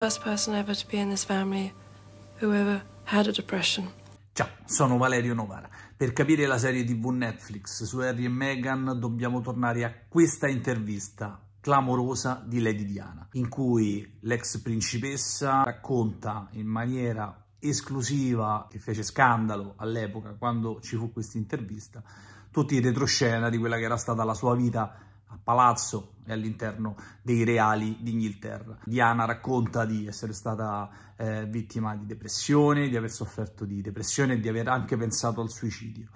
First person ever to be in this family who ever had a depression. Ciao, sono Valerio Novara. Per capire la serie TV Netflix su Harry e Meghan dobbiamo tornare a questa intervista clamorosa di Lady Diana, in cui l'ex principessa racconta in maniera esclusiva, che fece scandalo all'epoca quando ci fu questa intervista, tutti i retroscena di quella che era stata la sua vita a palazzo e all'interno dei reali d'Inghilterra. Diana racconta di essere stata vittima di depressione, di aver sofferto di depressione e di aver anche pensato al suicidio.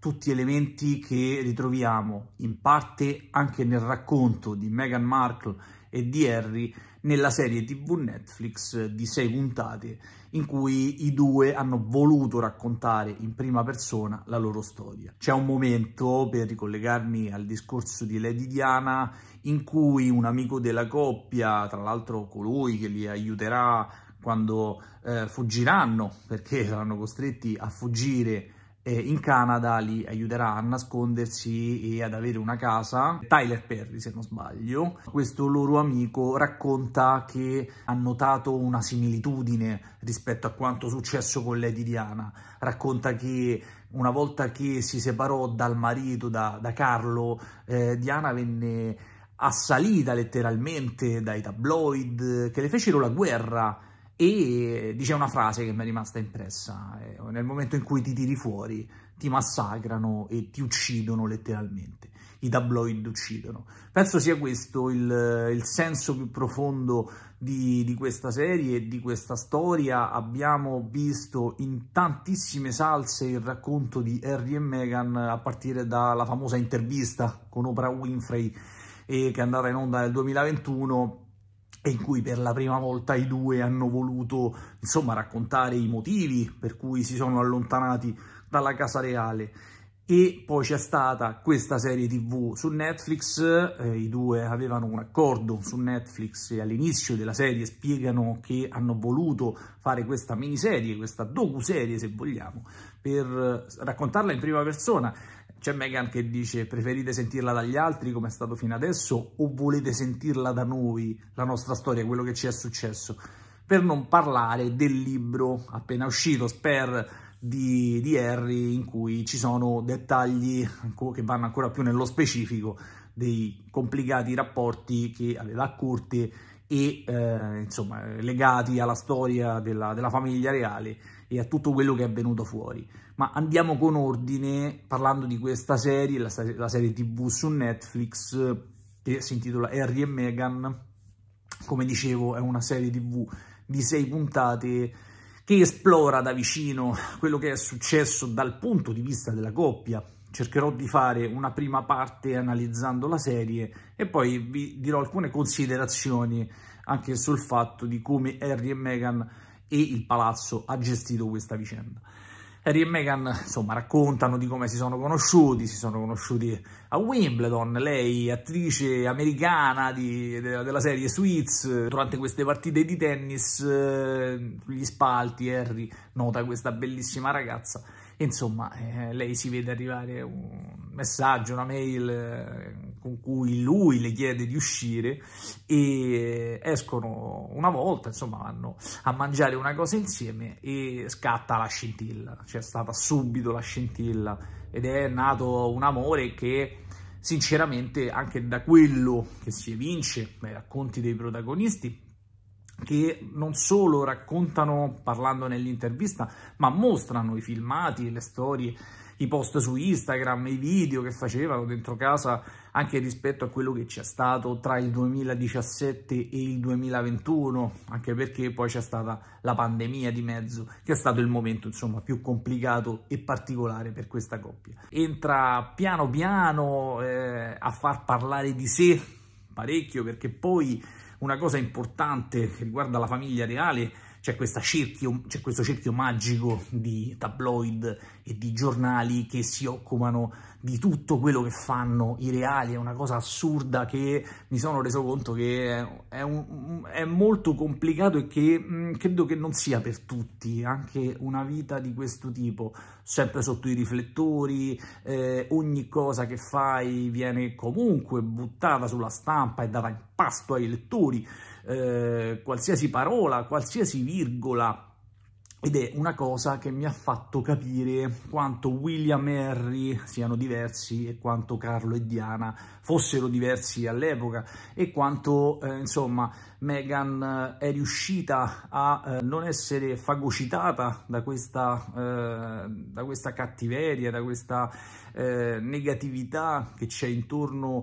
Tutti elementi che ritroviamo in parte anche nel racconto di Meghan Markle e di Harry nella serie TV Netflix di 6 puntate in cui i due hanno voluto raccontare in prima persona la loro storia. C'è un momento, per ricollegarmi al discorso di Lady Diana, in cui un amico della coppia, tra l'altro colui che li aiuterà quando fuggiranno, perché saranno costretti a fuggire in Canada, li aiuterà a nascondersi e ad avere una casa, Tyler Perry se non sbaglio. Questo loro amico racconta che ha notato una similitudine rispetto a quanto successo con Lady Diana. Racconta che una volta che si separò dal marito, da Carlo, Diana venne assalita letteralmente dai tabloid che le fecero la guerra. E dice una frase che mi è rimasta impressa: nel momento in cui ti tiri fuori ti massacrano e ti uccidono letteralmente, i tabloid uccidono. Penso sia questo il senso più profondo di questa serie e di questa storia. Abbiamo visto in tantissime salse il racconto di Harry e Meghan, a partire dalla famosa intervista con Oprah Winfrey che è andata in onda nel 2021, in cui per la prima volta i due hanno voluto, insomma, raccontare i motivi per cui si sono allontanati dalla casa reale. E poi c'è stata questa serie TV su Netflix, i due avevano un accordo su Netflix e all'inizio della serie spiegano che hanno voluto fare questa miniserie, questa docuserie se vogliamo, per raccontarla in prima persona. C'è Meghan che dice: preferite sentirla dagli altri come è stato fino adesso o volete sentirla da noi, la nostra storia, quello che ci è successo? Per non parlare del libro appena uscito, Spare, di Harry, in cui ci sono dettagli che vanno ancora più nello specifico dei complicati rapporti che aveva a corte e insomma legati alla storia della famiglia reale e a tutto quello che è avvenuto fuori. Ma andiamo con ordine parlando di questa serie, la serie TV su Netflix che si intitola Harry e Meghan. Come dicevo, è una serie TV di 6 puntate che esplora da vicino quello che è successo dal punto di vista della coppia. Cercherò di fare una prima parte analizzando la serie e poi vi dirò alcune considerazioni anche sul fatto di come Harry e Meghan e il palazzo ha gestito questa vicenda. Harry e Meghan, insomma, raccontano di come si sono conosciuti a Wimbledon. Lei, attrice americana della serie Suits, durante queste partite di tennis, gli spalti, Harry nota questa bellissima ragazza. Insomma, lei si vede arrivare un messaggio, una mail con cui lui le chiede di uscire e escono una volta, insomma vanno a mangiare una cosa insieme e scatta la scintilla. C'è stata subito la scintilla ed è nato un amore che sinceramente, anche da quello che si evince dai racconti dei protagonisti, che non solo raccontano parlando nell'intervista ma mostrano i filmati, le storie, i post su Instagram, i video che facevano dentro casa, anche rispetto a quello che c'è stato tra il 2017 e il 2021, anche perché poi c'è stata la pandemia di mezzo, che è stato il momento, insomma, più complicato e particolare per questa coppia. Entra piano piano a far parlare di sé parecchio, perché poi una cosa importante che riguarda la famiglia reale: c'è questo cerchio magico di tabloid e di giornali che si occupano di tutto quello che fanno i reali. È una cosa assurda che mi sono reso conto che è molto complicato e che credo che non sia per tutti anche una vita di questo tipo, sempre sotto i riflettori, ogni cosa che fai viene comunque buttata sulla stampa e data in pasto ai lettori. qualsiasi parola, qualsiasi virgola, ed è una cosa che mi ha fatto capire quanto William e Harry siano diversi e quanto Carlo e Diana fossero diversi all'epoca e quanto, insomma, Meghan è riuscita a non essere fagocitata da questa cattiveria, da questa negatività che c'è intorno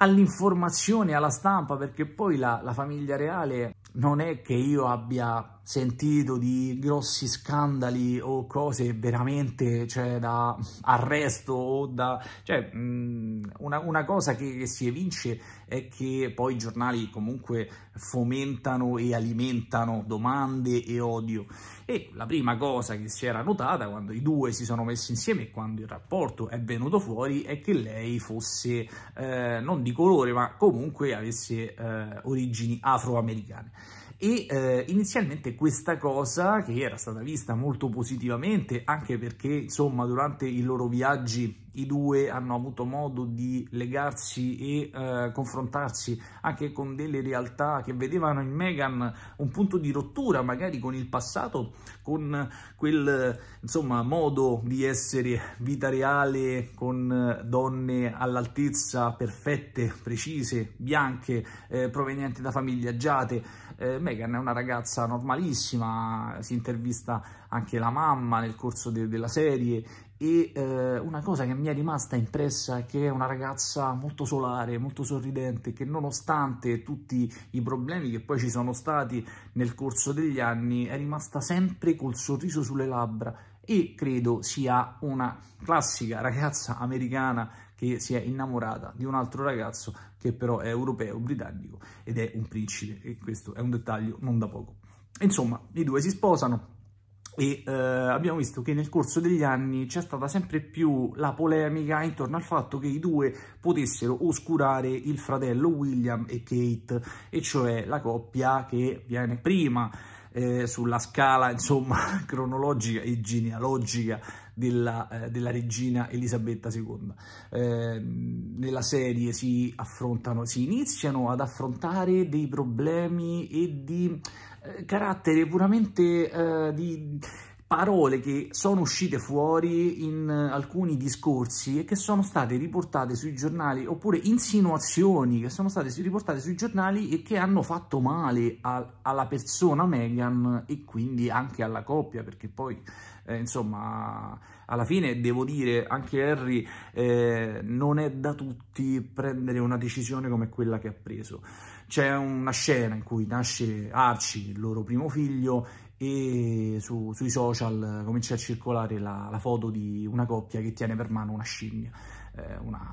all'informazione, alla stampa, perché poi la famiglia reale non è che io abbia sentito di grossi scandali o cose veramente, cioè, da arresto o da... Cioè, una cosa che si evince è che poi i giornali comunque fomentano e alimentano domande e odio. E la prima cosa che si era notata quando i due si sono messi insieme e quando il rapporto è venuto fuori è che lei fosse, non di colore, ma comunque avesse origini afroamericane. E inizialmente questa cosa, che era stata vista molto positivamente, anche perché, insomma, durante i loro viaggi i due hanno avuto modo di legarsi e confrontarsi anche con delle realtà che vedevano in Meghan un punto di rottura magari con il passato, con quel, insomma, modo di essere vita reale con donne all'altezza, perfette, precise, bianche, provenienti da famiglie agiate. Meghan è una ragazza normalissima, si intervista anche la mamma nel corso della serie, e una cosa che mi è rimasta impressa è che è una ragazza molto solare, molto sorridente, che nonostante tutti i problemi che poi ci sono stati nel corso degli anni è rimasta sempre col sorriso sulle labbra, e credo sia una classica ragazza americana che si è innamorata di un altro ragazzo che però è europeo, britannico, ed è un principe, e questo è un dettaglio non da poco. Insomma, i due si sposano e abbiamo visto che nel corso degli anni c'è stata sempre più la polemica intorno al fatto che i due potessero oscurare il fratello William e Kate, e cioè la coppia che viene prima sulla scala, insomma, cronologica e genealogica della regina Elisabetta II. Nella serie si iniziano ad affrontare dei problemi e di carattere puramente di parole che sono uscite fuori in alcuni discorsi e che sono state riportate sui giornali, oppure insinuazioni che sono state riportate sui giornali e che hanno fatto male alla persona Meghan e quindi anche alla coppia, perché poi insomma, alla fine devo dire, anche Harry non è da tutti prendere una decisione come quella che ha preso. C'è una scena in cui nasce Archie, il loro primo figlio, e sui social comincia a circolare la foto di una coppia che tiene per mano una scimmia.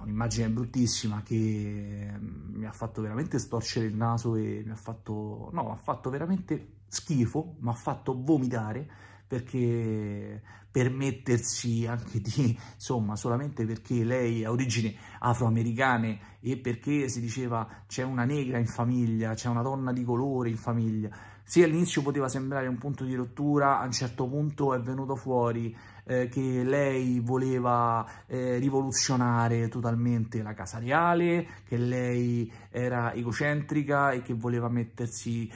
Un'immagine bruttissima che mi ha fatto veramente storcere il naso e mi ha fatto... no, ha fatto veramente schifo, mi ha fatto vomitare, perché permettersi anche di, insomma, solamente perché lei ha origini afroamericane e perché si diceva c'è una negra in famiglia, c'è una donna di colore in famiglia. Sì, all'inizio poteva sembrare un punto di rottura, a un certo punto è venuto fuori che lei voleva rivoluzionare totalmente la casa reale, che lei era egocentrica e che voleva mettersi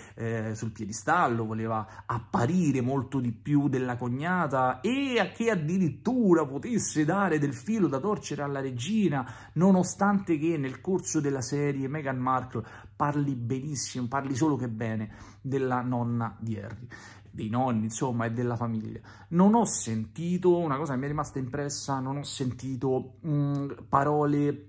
sul piedistallo, voleva apparire molto di più della cognata, e a che addirittura potesse dare del filo da torcere alla regina, nonostante che nel corso della serie Meghan Markle parli benissimo, parli solo che bene della nonna di Harry, dei nonni, insomma, e della famiglia. Non ho sentito, una cosa che mi è rimasta impressa, non ho sentito parole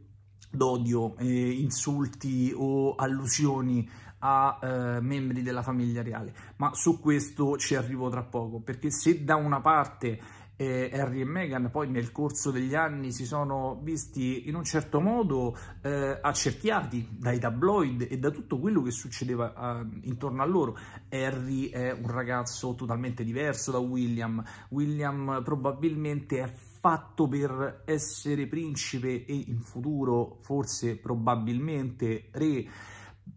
d'odio, insulti o allusioni a membri della famiglia reale, ma su questo ci arrivo tra poco, perché se da una parte Harry e Meghan poi nel corso degli anni si sono visti in un certo modo accerchiati dai tabloid e da tutto quello che succedeva intorno a loro. Harry è un ragazzo totalmente diverso da William. William probabilmente è fatto per essere principe e in futuro forse probabilmente re.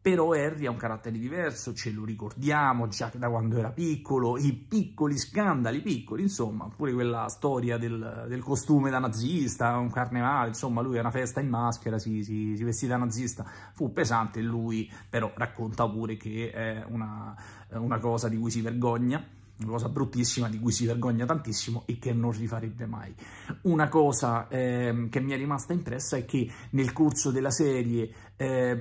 Però Harry ha un carattere diverso, ce lo ricordiamo già da quando era piccolo, i piccoli scandali, piccoli, insomma, pure quella storia del costume da nazista, un carnevale, insomma, lui a una festa in maschera si vestì da nazista, fu pesante lui, però racconta pure che è una cosa di cui si vergogna, una cosa bruttissima di cui si vergogna tantissimo e che non rifarebbe mai. Una cosa che mi è rimasta impressa è che nel corso della serie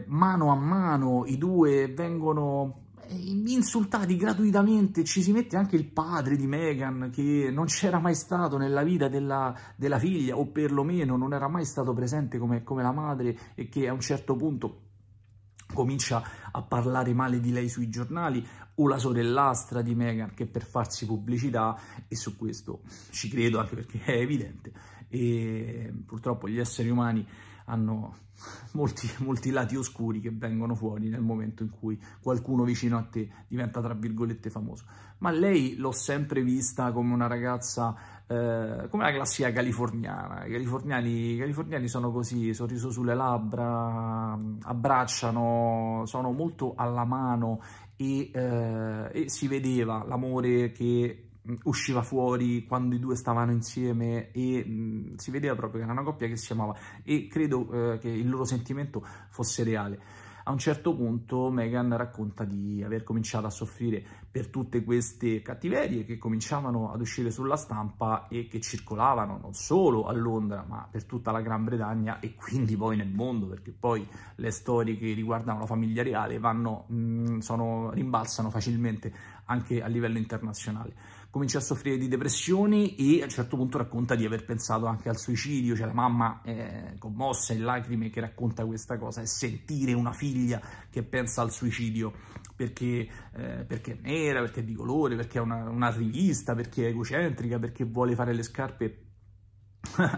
mano a mano i due vengono insultati gratuitamente, ci si mette anche il padre di Meghan che non c'era mai stato nella vita della figlia, o perlomeno non era mai stato presente come la madre, e che a un certo punto comincia a parlare male di lei sui giornali, o la sorellastra di Meghan che per farsi pubblicità, e su questo ci credo anche perché è evidente, e purtroppo gli esseri umani hanno molti lati oscuri che vengono fuori nel momento in cui qualcuno vicino a te diventa tra virgolette famoso. Ma lei l'ho sempre vista come una ragazza, come la classica californiana. I californiani sono così, sorriso sulle labbra, abbracciano, sono molto alla mano e si vedeva l'amore che usciva fuori quando i due stavano insieme, e si vedeva proprio che era una coppia che si amava, e credo che il loro sentimento fosse reale. A un certo punto Meghan racconta di aver cominciato a soffrire per tutte queste cattiverie che cominciavano ad uscire sulla stampa e che circolavano non solo a Londra ma per tutta la Gran Bretagna e quindi poi nel mondo, perché poi le storie che riguardano la famiglia reale rimbalzano facilmente anche a livello internazionale. Comincia a soffrire di depressioni e a un certo punto racconta di aver pensato anche al suicidio. C'è la mamma commossa in lacrime che racconta questa cosa, e sentire una figlia che pensa al suicidio perché è nera, perché è di colore, perché è una rivista, perché è egocentrica, perché vuole fare le scarpe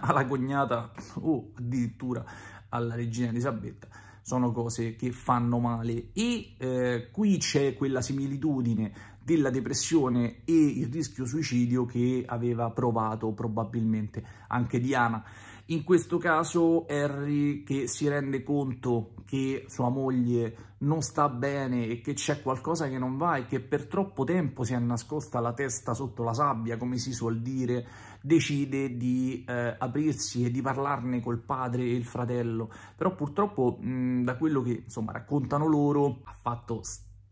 alla cognata o addirittura alla regina Elisabetta. Sono cose che fanno male, e qui c'è quella similitudine della depressione e il rischio suicidio che aveva provato probabilmente anche Diana. In questo caso Harry, che si rende conto che sua moglie non sta bene e che c'è qualcosa che non va e che per troppo tempo si è nascosta la testa sotto la sabbia, come si suol dire, decide di aprirsi e di parlarne col padre e il fratello. Però purtroppo da quello che insomma raccontano loro ha fatto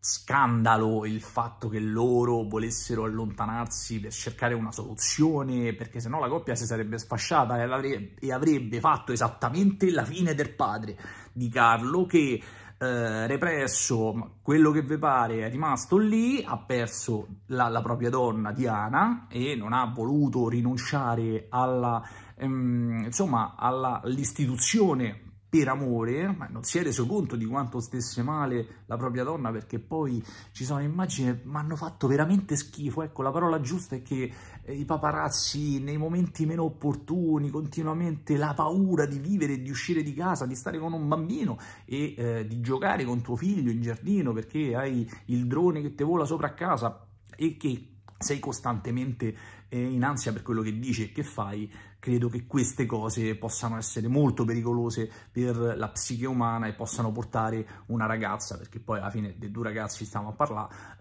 scandalo il fatto che loro volessero allontanarsi per cercare una soluzione, perché sennò la coppia si sarebbe sfasciata e avrebbe fatto esattamente la fine del padre di Carlo, che represso, quello che vi pare, è rimasto lì, ha perso la propria donna Diana e non ha voluto rinunciare all'istituzione per amore, ma non si è reso conto di quanto stesse male la propria donna, perché poi ci sono immagini, ma hanno fatto veramente schifo, ecco la parola giusta è che i paparazzi nei momenti meno opportuni, continuamente la paura di vivere, di uscire di casa, di stare con un bambino e di giocare con tuo figlio in giardino perché hai il drone che ti vola sopra casa e che sei costantemente in ansia per quello che dici e che fai. Credo che queste cose possano essere molto pericolose per la psiche umana e possano portare una ragazza, perché poi alla fine dei due ragazzi stiamo a parlare,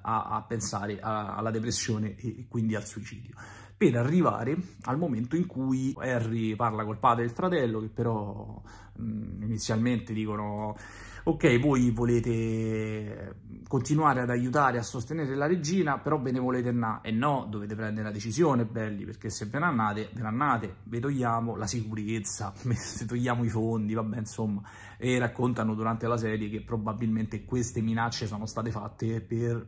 a pensare alla depressione e quindi al suicidio. Per arrivare al momento in cui Harry parla col padre e il fratello, che però inizialmente dicono ok, voi volete continuare ad aiutare, a sostenere la regina, però ve ne volete andare. E no, dovete prendere una decisione, belli, perché se ve ne andate, ve togliamo la sicurezza, se togliamo i fondi, vabbè, insomma. E raccontano durante la serie che probabilmente queste minacce sono state fatte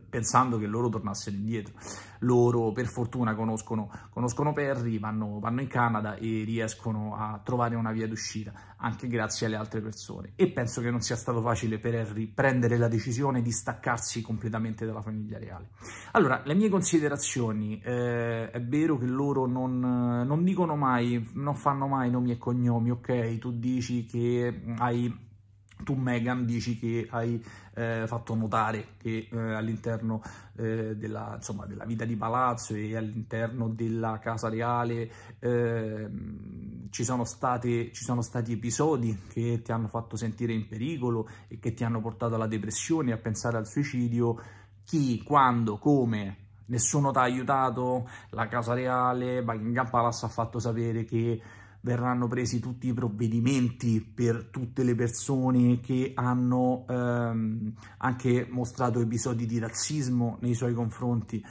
pensando che loro tornassero indietro. Loro, per fortuna, conoscono Perry, vanno in Canada e riescono a trovare una via d'uscita, anche grazie alle altre persone. E penso che non sia stato facile per Harry prendere la decisione di staccarsi completamente dalla famiglia reale. Allora, le mie considerazioni: è vero che loro non dicono mai, non fanno mai nomi e cognomi, ok? Tu dici che hai Tu, Meghan, dici che hai fatto notare che all'interno della vita di palazzo e all'interno della casa reale ci sono stati episodi che ti hanno fatto sentire in pericolo e che ti hanno portato alla depressione, a pensare al suicidio. Chi, quando, come? Nessuno ti ha aiutato? La casa reale, Buckingham Palace, ha fatto sapere che verranno presi tutti i provvedimenti per tutte le persone che hanno anche mostrato episodi di razzismo nei suoi confronti.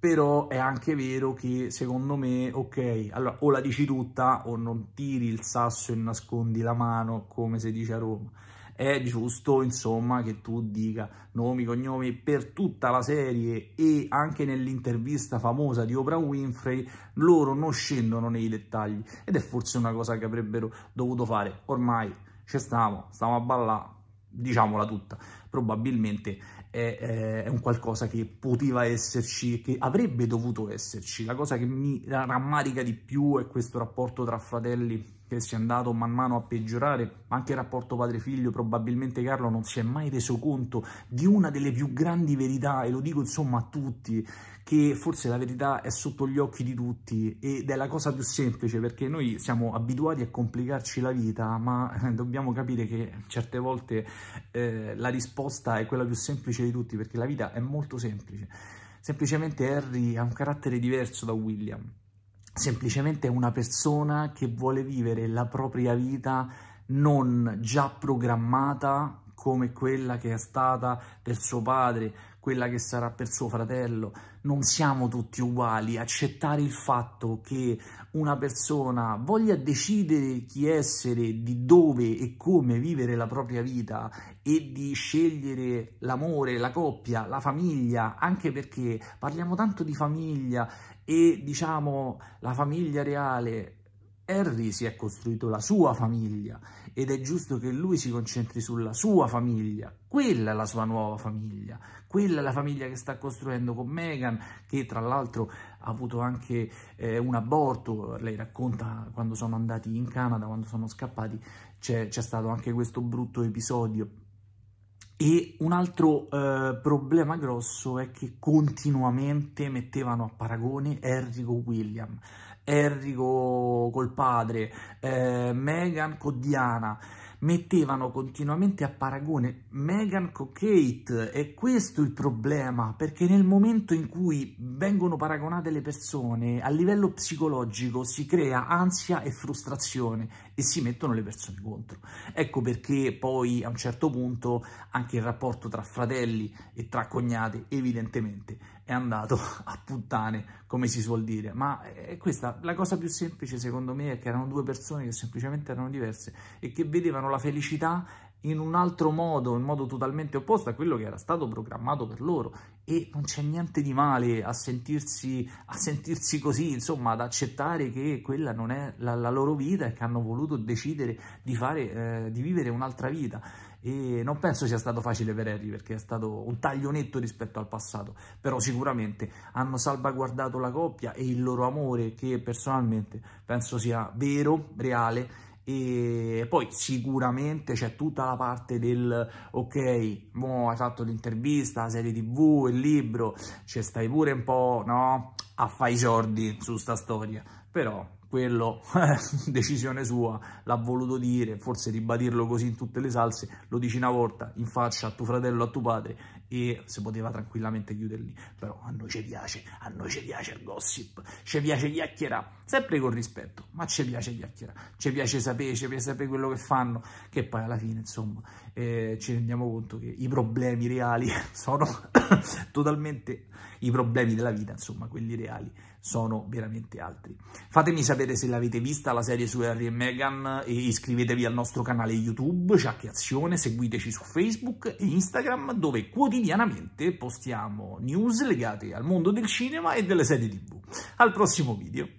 Però è anche vero che, secondo me, ok, allora o la dici tutta o non tiri il sasso e nascondi la mano, come si dice a Roma. È giusto, insomma, che tu dica nomi, cognomi per tutta la serie, e anche nell'intervista famosa di Oprah Winfrey loro non scendono nei dettagli, ed è forse una cosa che avrebbero dovuto fare. Ormai ci stiamo a ballare, diciamola tutta. Probabilmente è un qualcosa che poteva esserci, che avrebbe dovuto esserci. La cosa che mi rammarica di più è questo rapporto tra fratelli, che si è andato man mano a peggiorare, ma anche il rapporto padre-figlio. Probabilmente Carlo non si è mai reso conto di una delle più grandi verità, e lo dico insomma a tutti, che forse la verità è sotto gli occhi di tutti, ed è la cosa più semplice, perché noi siamo abituati a complicarci la vita, ma dobbiamo capire che certe volte la risposta è quella più semplice di tutti, perché la vita è molto semplice. Semplicemente Harry ha un carattere diverso da William. Semplicemente è una persona che vuole vivere la propria vita non già programmata come quella che è stata per suo padre, quella che sarà per suo fratello. Non siamo tutti uguali. Accettare il fatto che una persona voglia decidere chi essere, di dove e come vivere la propria vita, e di scegliere l'amore, la coppia, la famiglia, anche perché parliamo tanto di famiglia e, diciamo, la famiglia reale. Harry si è costruito la sua famiglia, ed è giusto che lui si concentri sulla sua famiglia. Quella è la sua nuova famiglia, quella è la famiglia che sta costruendo con Meghan, che tra l'altro ha avuto anche un aborto. Lei racconta, quando sono andati in Canada, quando sono scappati, c'è stato anche questo brutto episodio. E un altro problema grosso è che continuamente mettevano a paragone Harry con William, Harry col padre, Meghan con Diana. Mettevano continuamente a paragone Meghan con Kate, e questo è il problema, perché nel momento in cui vengono paragonate le persone, a livello psicologico si crea ansia e frustrazione, e si mettono le persone contro. Ecco perché poi a un certo punto anche il rapporto tra fratelli e tra cognate evidentemente è andato a puttane, come si suol dire. Ma questa, la cosa più semplice secondo me è che erano due persone che semplicemente erano diverse e che vedevano la felicità in un altro modo, in modo totalmente opposto a quello che era stato programmato per loro. E non c'è niente di male a sentirsi così, insomma, ad accettare che quella non è la loro vita e che hanno voluto decidere di vivere un'altra vita. E non penso sia stato facile per Harry, perché è stato un taglio netto rispetto al passato, però sicuramente hanno salvaguardato la coppia e il loro amore, che personalmente penso sia vero, reale. E poi sicuramente c'è tutta la parte del ok, mo hai fatto l'intervista, la serie TV, il libro, ci stai pure un po', no, a fare i sordi su sta storia. Però quello decisione sua, l'ha voluto dire, forse ribadirlo così in tutte le salse, lo dici una volta in faccia a tuo fratello, a tuo padre, e si poteva tranquillamente chiudere lì. Però a noi ci piace il gossip, ci piace chiacchierà, sempre con rispetto, ma ci piace chiacchierà, ci piace sapere quello che fanno, che poi alla fine, insomma, ci rendiamo conto che i problemi reali sono totalmente, i problemi della vita, insomma, quelli reali, sono veramente altri. Fatemi sapere se l'avete vista la serie su Harry e Meghan, e iscrivetevi al nostro canale YouTube Ciak e Azione, seguiteci su Facebook e Instagram, dove quotidianamente postiamo news legate al mondo del cinema e delle serie TV. Al prossimo video!